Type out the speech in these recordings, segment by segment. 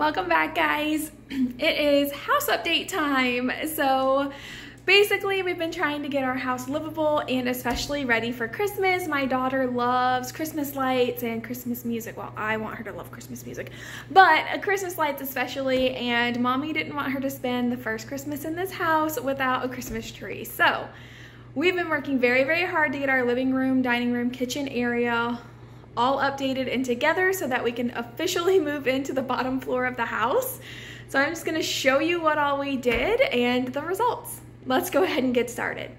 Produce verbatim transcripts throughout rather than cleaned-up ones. Welcome back, guys. It is house update time. So basically, we've been trying to get our house livable and especially ready for Christmas. My daughter loves Christmas lights and Christmas music. Well, I want her to love Christmas music, but Christmas lights especially, and Mommy didn't want her to spend the first Christmas in this house without a Christmas tree. So we've been working very, very hard to get our living room, dining room, kitchen area all updated and together so that we can officially move into the bottom floor of the house. So I'm just gonna show you what all we did and the results. Let's go ahead and get started.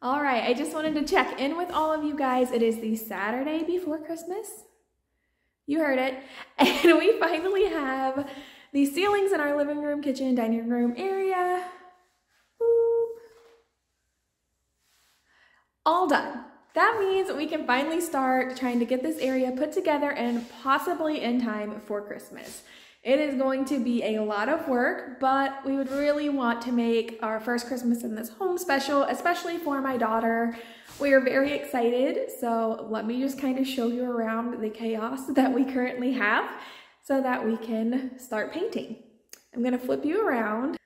All right, I just wanted to check in with all of you guys. It is the Saturday before Christmas. You heard it. And we finally have the ceilings in our living room, kitchen, dining room area. Boop. All done. That means we can finally start trying to get this area put together and possibly in time for Christmas. It is going to be a lot of work, but we would really want to make our first Christmas in this home special, especially for my daughter. We are very excited, so let me just kind of show you around the chaos that we currently have so that we can start painting. I'm gonna flip you around.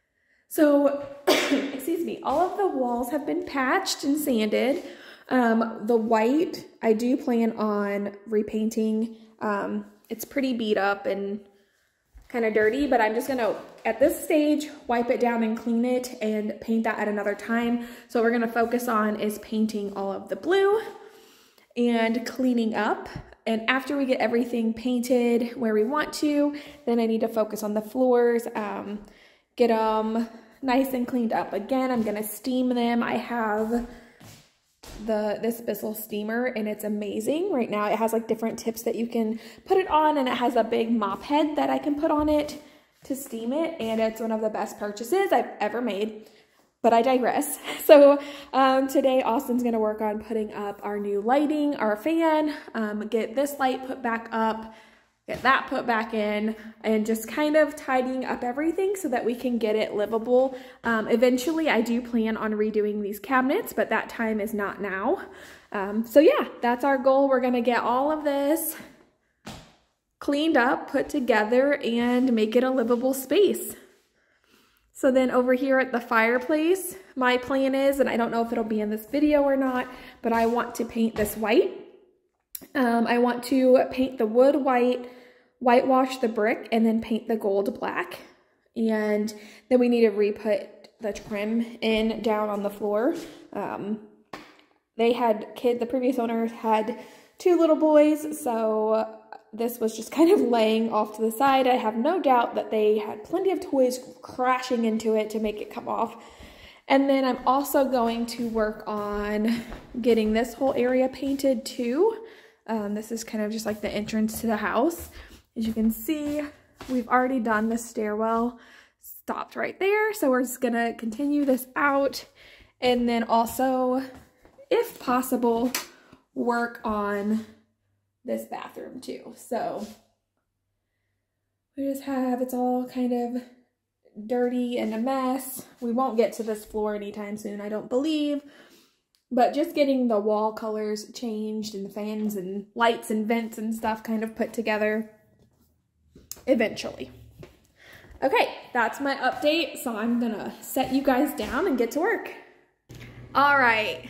So, excuse me, all of the walls have been patched and sanded. Um, the white, I do plan on repainting. Um, it's pretty beat up and kind of dirty, but I'm just gonna, at this stage, wipe it down and clean it and paint that at another time. So what we're gonna focus on is painting all of the blue and cleaning up. And after we get everything painted where we want to, then I need to focus on the floors, um, get them nice and cleaned up again. I'm gonna steam them. I have the this Bissell steamer and it's amazing. Right now it has like different tips that you can put it on, and it has a big mop head that I can put on it to steam it, and it's one of the best purchases I've ever made, but I digress. So um, today Austin's gonna work on putting up our new lighting, our fan, um, get this light put back up, get that put back in, and just kind of tidying up everything so that we can get it livable. Um, eventually, I do plan on redoing these cabinets, but that time is not now. Um, so yeah, that's our goal. We're gonna get all of this cleaned up, put together, and make it a livable space. So then over here at the fireplace, my plan is, and I don't know if it'll be in this video or not, but I want to paint this white. Um, I want to paint the wood white, whitewash the brick, and then paint the gold black. And then we need to re-put the trim in down on the floor. Um, they had kid, the previous owners had two little boys, so this was just kind of laying off to the side. I have no doubt that they had plenty of toys crashing into it to make it come off. And then I'm also going to work on getting this whole area painted too. Um, this is kind of just like the entrance to the house. As you can see, we've already done the stairwell, stopped right there. So we're just gonna continue this out. And then also, if possible, work on this bathroom too. So we just have, it's all kind of dirty and a mess. We won't get to this floor anytime soon, I don't believe. But just getting the wall colors changed and the fans and lights and vents and stuff kind of put together eventually. Okay, that's my update. So I'm gonna set you guys down and get to work. All right,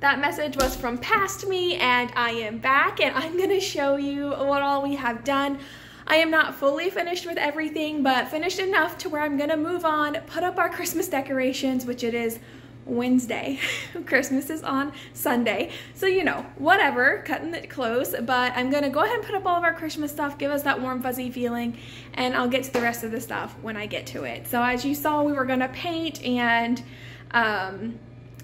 that message was from past me, and I am back, and I'm gonna show you what all we have done. I am not fully finished with everything, but finished enough to where I'm gonna move on, put up our Christmas decorations, which it is Wednesday. Christmas is on Sunday. So, you know, whatever, cutting it close, but I'm gonna go ahead and put up all of our Christmas stuff, give us that warm fuzzy feeling, and I'll get to the rest of the stuff when I get to it. So as you saw, we were gonna paint and um,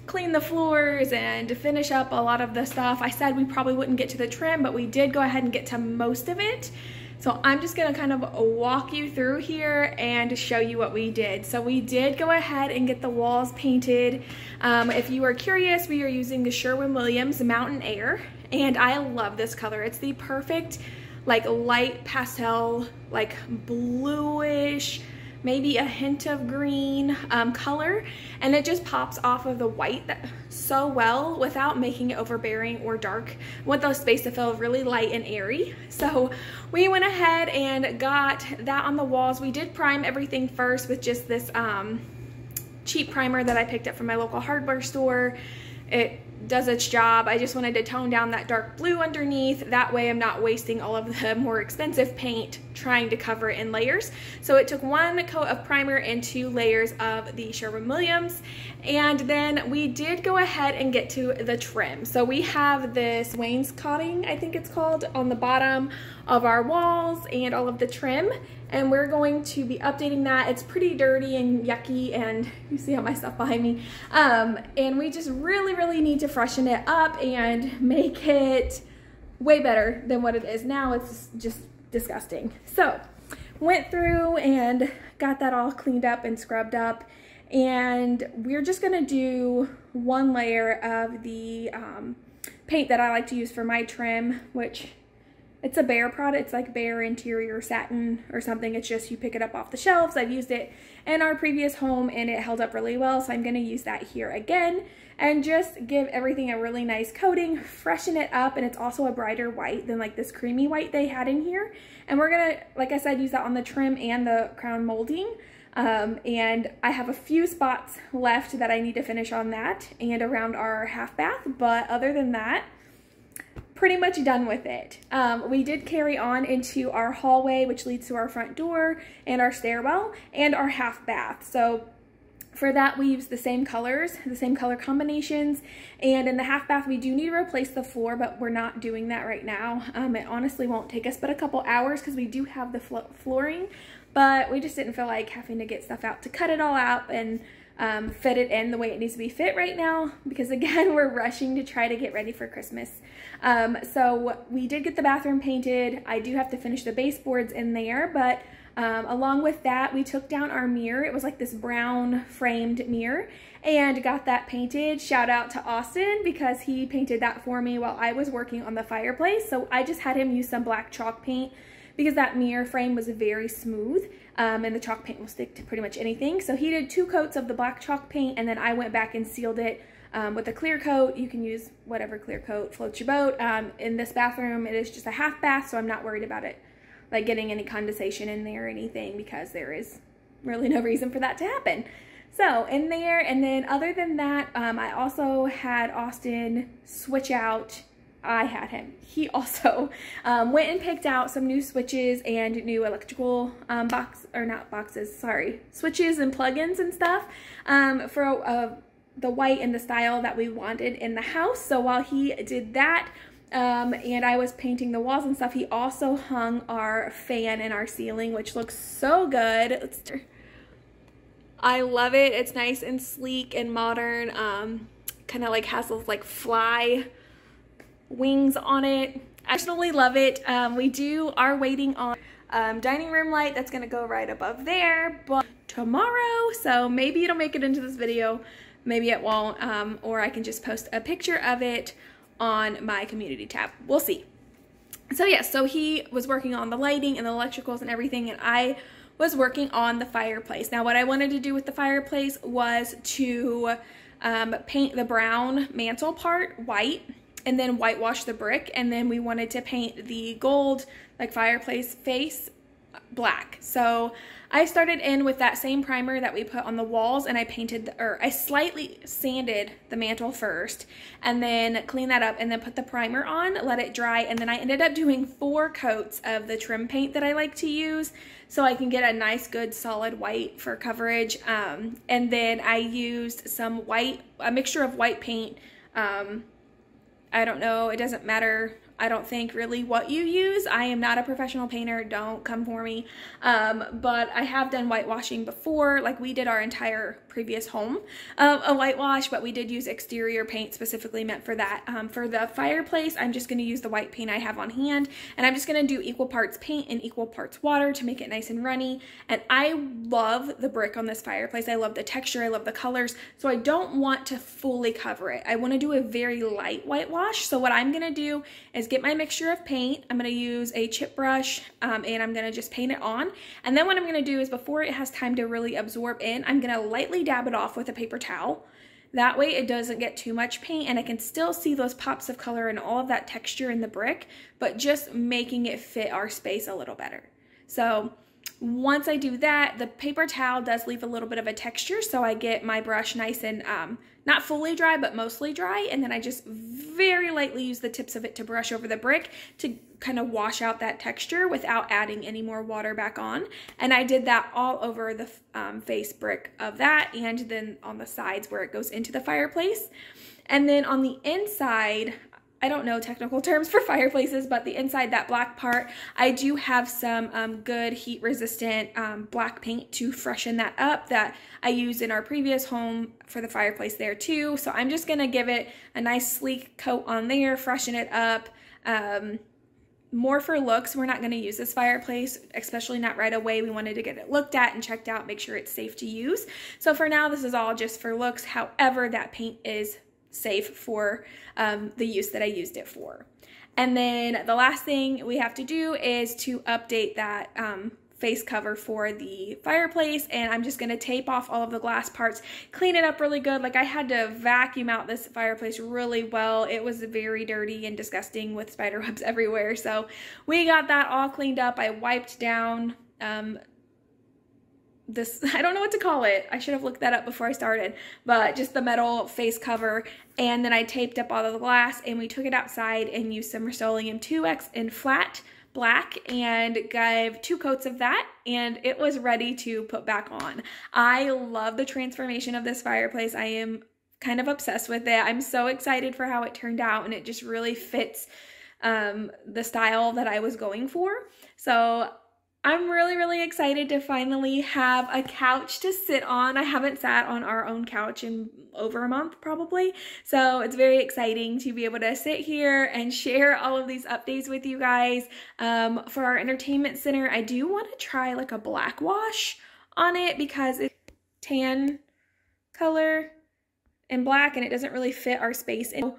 clean the floors and finish up a lot of the stuff. I said we probably wouldn't get to the trim, but we did go ahead and get to most of it. So I'm just gonna kind of walk you through here and show you what we did. So we did go ahead and get the walls painted. Um, if you are curious, we are using the Sherwin-Williams Mountain Air, and I love this color. It's the perfect like light pastel, like bluish, maybe a hint of green um, color, and it just pops off of the white that, so well without making it overbearing or dark. I want the space to feel really light and airy. So we went ahead and got that on the walls. We did prime everything first with just this um, cheap primer that I picked up from my local hardware store. It does its job. I just wanted to tone down that dark blue underneath. That way I'm not wasting all of the more expensive paint trying to cover it in layers. So it took one coat of primer and two layers of the Sherwin-Williams. And then we did go ahead and get to the trim. So we have this wainscoting, I think it's called, on the bottom of our walls and all of the trim. And we're going to be updating that. It's pretty dirty and yucky, and you see all my stuff behind me. Um, and we just really, really need to freshen it up and make it way better than what it is now. It's just disgusting. So went through and got that all cleaned up and scrubbed up. And we're just gonna do one layer of the um, paint that I like to use for my trim, which it's a Behr product. It's like Behr Interior Satin or something. It's just you pick it up off the shelves. I've used it in our previous home and it held up really well, so I'm going to use that here again and just give everything a really nice coating, freshen it up, and it's also a brighter white than like this creamy white they had in here. And we're going to, like I said, use that on the trim and the crown molding. Um, and I have a few spots left that I need to finish on that and around our half bath, but other than that, pretty much done with it. Um, we did carry on into our hallway, which leads to our front door and our stairwell and our half bath. So for that, we use the same colors, the same color combinations. And in the half bath, we do need to replace the floor, but we're not doing that right now. Um, it honestly won't take us but a couple hours because we do have the flo flooring, but we just didn't feel like having to get stuff out to cut it all out and Um, fit it in the way it needs to be fit right now, because again, we're rushing to try to get ready for Christmas. Um, so we did get the bathroom painted. I do have to finish the baseboards in there, but um, along with that, we took down our mirror. It was like this brown framed mirror and got that painted. Shout out to Austin because he painted that for me while I was working on the fireplace. So I just had him use some black chalk paint because that mirror frame was very smooth, um, and the chalk paint will stick to pretty much anything. So he did two coats of the black chalk paint, and then I went back and sealed it um, with a clear coat. You can use whatever clear coat floats your boat. Um, in this bathroom, it is just a half bath, so I'm not worried about it like getting any condensation in there or anything, because there is really no reason for that to happen. So in there, and then other than that, um, I also had Austin switch out I had him. He also um, went and picked out some new switches and new electrical um, box, or not boxes, sorry, switches and plugins and stuff um, for uh, the white and the style that we wanted in the house. So while he did that, um, and I was painting the walls and stuff, he also hung our fan in our ceiling, which looks so good. Let's, I love it. It's nice and sleek and modern. Um, kind of like has those like fly wings on it. I absolutely love it. Um, we do are waiting on um, dining room light that's gonna go right above there, but tomorrow, so maybe it'll make it into this video, maybe it won't, um, or I can just post a picture of it on my community tab. We'll see. So yeah, so he was working on the lighting and the electricals and everything, and I was working on the fireplace. Now what I wanted to do with the fireplace was to um, paint the brown mantle part white, and then whitewash the brick, and then we wanted to paint the gold like fireplace face black. So I started in with that same primer that we put on the walls, and I painted the, or I slightly sanded the mantle first and then cleaned that up and then put the primer on, let it dry, and then I ended up doing four coats of the trim paint that I like to use so I can get a nice good solid white for coverage. Um, and then I used some white, a mixture of white paint, um, I don't know, it doesn't matter, I don't think really what you use. I am not a professional painter, don't come for me, um, but I have done whitewashing before. Like we did our entire previous home um, a whitewash, but we did use exterior paint specifically meant for that. Um, for the fireplace, I'm just going to use the white paint I have on hand, and I'm just going to do equal parts paint and equal parts water to make it nice and runny. And I love the brick on this fireplace. I love the texture, I love the colors, so I don't want to fully cover it. I want to do a very light whitewash. So what I'm going to do is is get my mixture of paint. I'm going to use a chip brush um, and I'm going to just paint it on. And then what I'm going to do is before it has time to really absorb in, I'm going to lightly dab it off with a paper towel. That way it doesn't get too much paint and I can still see those pops of color and all of that texture in the brick, but just making it fit our space a little better. So once I do that, the paper towel does leave a little bit of a texture, so I get my brush nice and um, not fully dry, but mostly dry, and then I just very lightly use the tips of it to brush over the brick to kind of wash out that texture without adding any more water back on. And I did that all over the um, face brick of that and then on the sides where it goes into the fireplace. And then on the inside, I don't know technical terms for fireplaces, but the inside, that black part, I do have some um, good heat resistant um, black paint to freshen that up that I used in our previous home for the fireplace there too. So I'm just gonna give it a nice sleek coat on there, freshen it up. Um, more for looks, we're not gonna use this fireplace, especially not right away. We wanted to get it looked at and checked out, make sure it's safe to use. So for now, this is all just for looks, however that paint is safe for um, the use that I used it for. And then the last thing we have to do is to update that um, face cover for the fireplace, and I'm just gonna tape off all of the glass parts, clean it up really good. Like, I had to vacuum out this fireplace really well. It was very dirty and disgusting with spider webs everywhere. So we got that all cleaned up. I wiped down um, this, I don't know what to call it. I should have looked that up before I started, but just the metal face cover. And then I taped up all of the glass and we took it outside and used some Rust-Oleum two X in flat black and gave two coats of that, and it was ready to put back on. I love the transformation of this fireplace. I am kind of obsessed with it. I'm so excited for how it turned out, and it just really fits um, the style that I was going for. So I'm really, really excited to finally have a couch to sit on. I haven't sat on our own couch in over a month probably. So it's very exciting to be able to sit here and share all of these updates with you guys. Um, for our entertainment center, I do want to try like a black wash on it because it's tan color and black and it doesn't really fit our space. And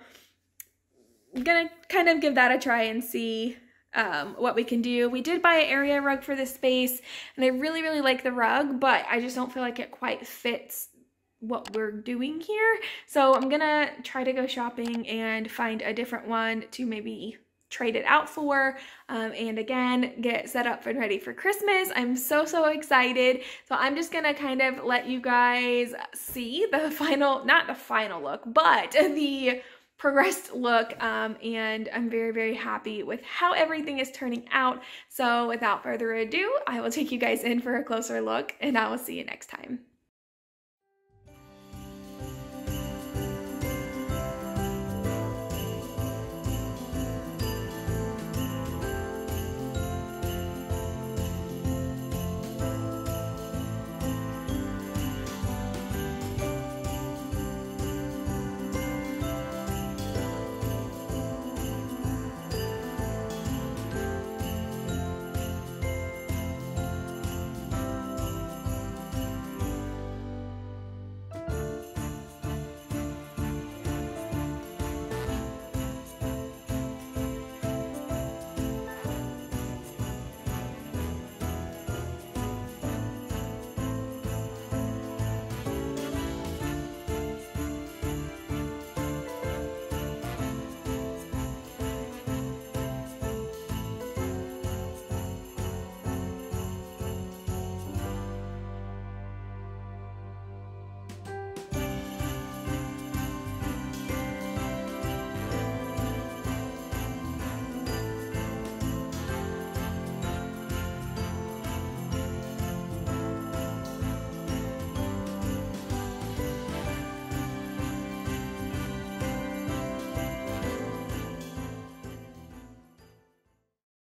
I'm gonna kind of give that a try and see Um, what we can do. We did buy an area rug for this space and I really, really like the rug, but I just don't feel like it quite fits what we're doing here. So I'm gonna try to go shopping and find a different one to maybe trade it out for, um, and again, get set up and ready for Christmas. I'm so, so excited. So I'm just gonna kind of let you guys see the final, not the final look, but the progressed look, um, and I'm very, very happy with how everything is turning out. So without further ado, I will take you guys in for a closer look, and I will see you next time.